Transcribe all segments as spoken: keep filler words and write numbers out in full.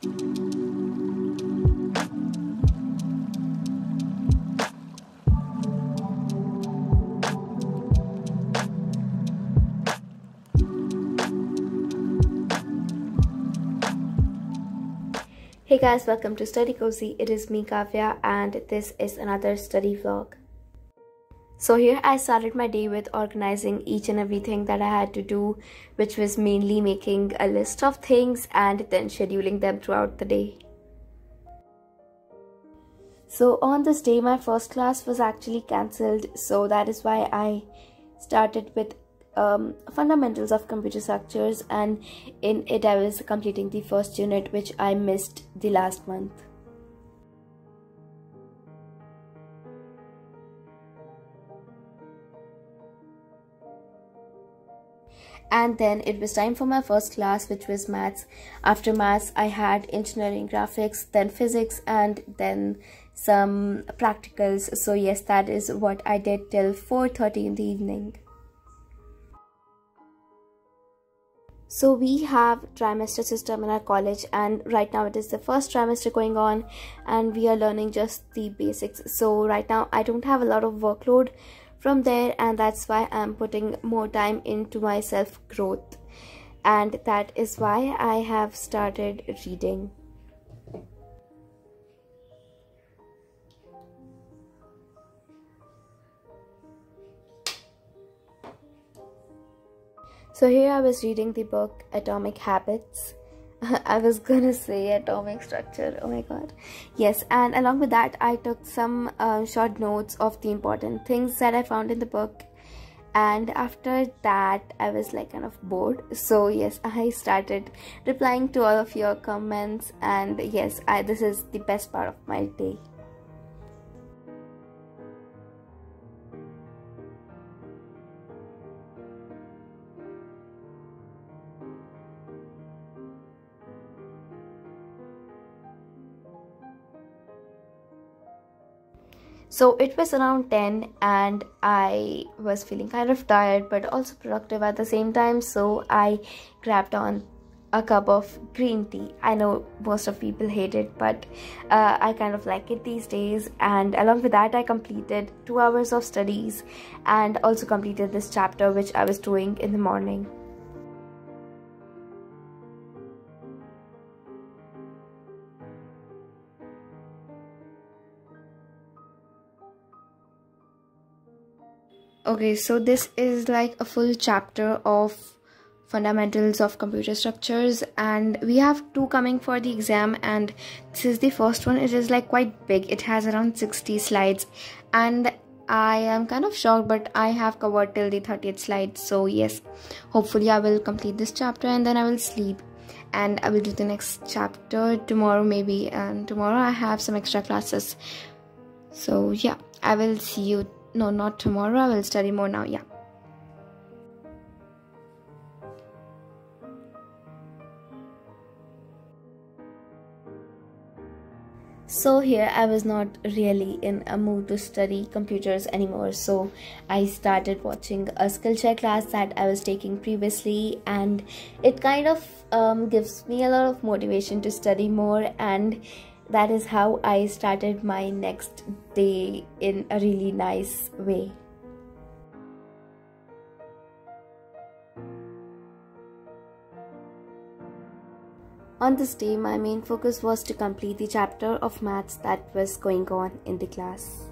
Hey guys, welcome to Study Cozy. It is me, Kavya, and this is another study vlog. So here I started my day with organizing each and everything that I had to do, which was mainly making a list of things and then scheduling them throughout the day. So on this day, my first class was actually cancelled, so that is why I started with Um, fundamentals of computer structures, and in it I was completing the first unit which I missed the last month. And then it was time for my first class, which was maths. After maths I had engineering, graphics, then physics, and then some practicals. So yes, that is what I did till four thirty in the evening. So we have trimester system in our college, and right now it is the first trimester going on and we are learning just the basics. So right now I don't have a lot of workload from there, and that's why I'm putting more time into my self-growth, and that is why I have started reading. So here I was reading the book Atomic Habits. I was gonna say Atomic Structure, oh my god. Yes, and along with that I took some uh, short notes of the important things that I found in the book. And after that I was like kind of bored. So yes, I started replying to all of your comments, and yes, I, this is the best part of my day. So it was around ten and I was feeling kind of tired but also productive at the same time, so I grabbed on a cup of green tea. I know most of people hate it, but uh, I kind of like it these days. And along with that I completed two hours of studies and also completed this chapter which I was doing in the morning. Okay, so this is like a full chapter of fundamentals of computer structures, and we have two coming for the exam, and this is the first one. It is like quite big. It has around sixty slides, and I am kind of shocked, but I have covered till the thirtieth slide. So yes, hopefully I will complete this chapter and then I will sleep, and I will do the next chapter tomorrow maybe, and tomorrow I have some extra classes. So yeah, I will see you tomorrow. No, not tomorrow. I will study more now. Yeah. So here I was not really in a mood to study computers anymore. So I started watching a Skillshare class that I was taking previously, and it kind of um, gives me a lot of motivation to study more, and that is how I started my next day in a really nice way. On this day, my main focus was to complete the chapter of maths that was going on in the class.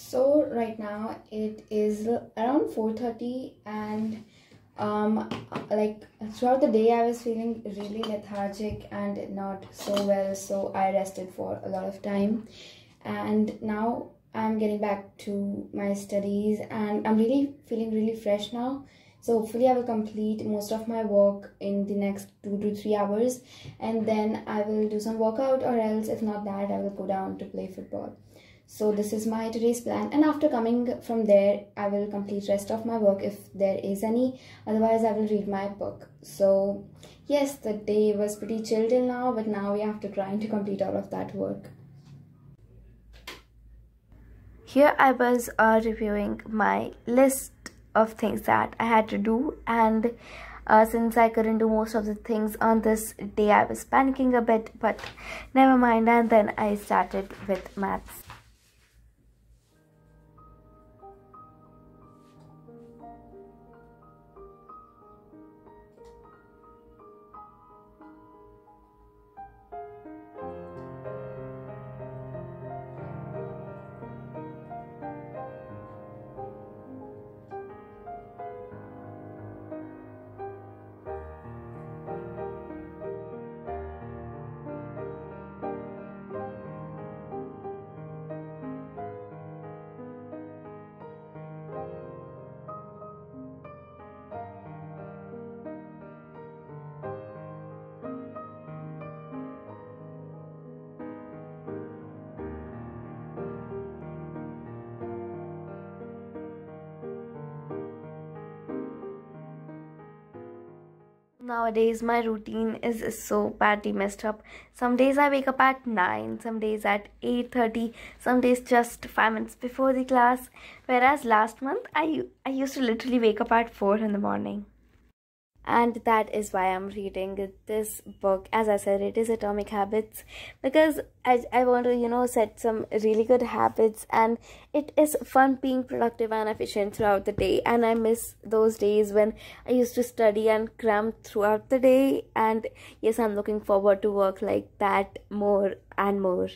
So right now it is around four thirty, and um, like throughout the day I was feeling really lethargic and not so well, so I rested for a lot of time, and now I'm getting back to my studies and I'm really feeling really fresh now. So hopefully I will complete most of my work in the next two to three hours, and then I will do some workout, or else if not that I will go down to play football. So this is my today's plan, and after coming from there I will complete rest of my work if there is any, otherwise I will read my book. So yes, the day was pretty chill till now, but now we have to try to complete all of that work. Here I was uh, reviewing my list of things that I had to do, and uh, since I couldn't do most of the things on this day, I was panicking a bit, but never mind. And then I started with maths. Nowadays my routine is so badly messed up. Some days I wake up at nine, some days at eight thirty, some days just five minutes before the class, whereas last month I, I used to literally wake up at four in the morning. And that is why I'm reading this book. As I said, it is Atomic Habits, because I, I want to, you know, set some really good habits, and it is fun being productive and efficient throughout the day. And I miss those days when I used to study and cram throughout the day. And yes, I'm looking forward to work like that more and more.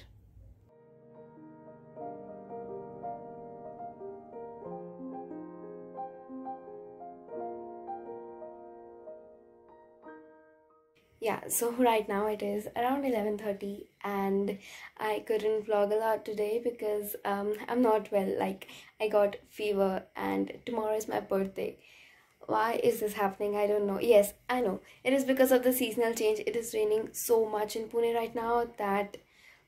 Yeah, so right now it is around eleven thirty and I couldn't vlog a lot today because um, I'm not well. Like, I got fever and tomorrow is my birthday. Why is this happening? I don't know. Yes, I know. It is because of the seasonal change. It is raining so much in Pune right now that,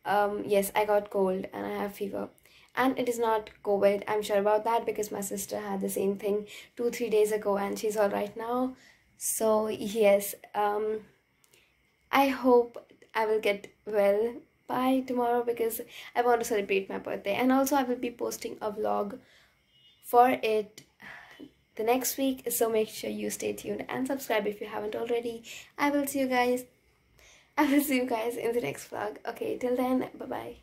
um, yes, I got cold and I have fever. And it is not COVID. I'm sure about that because my sister had the same thing two, three days ago and she's all right now. So, yes, um... I hope I will get well by tomorrow because I want to celebrate my birthday, and also I will be posting a vlog for it the next week, so make sure you stay tuned and subscribe if you haven't already. I will see you guys I will see you guys in the next vlog. Okay, till then, bye bye.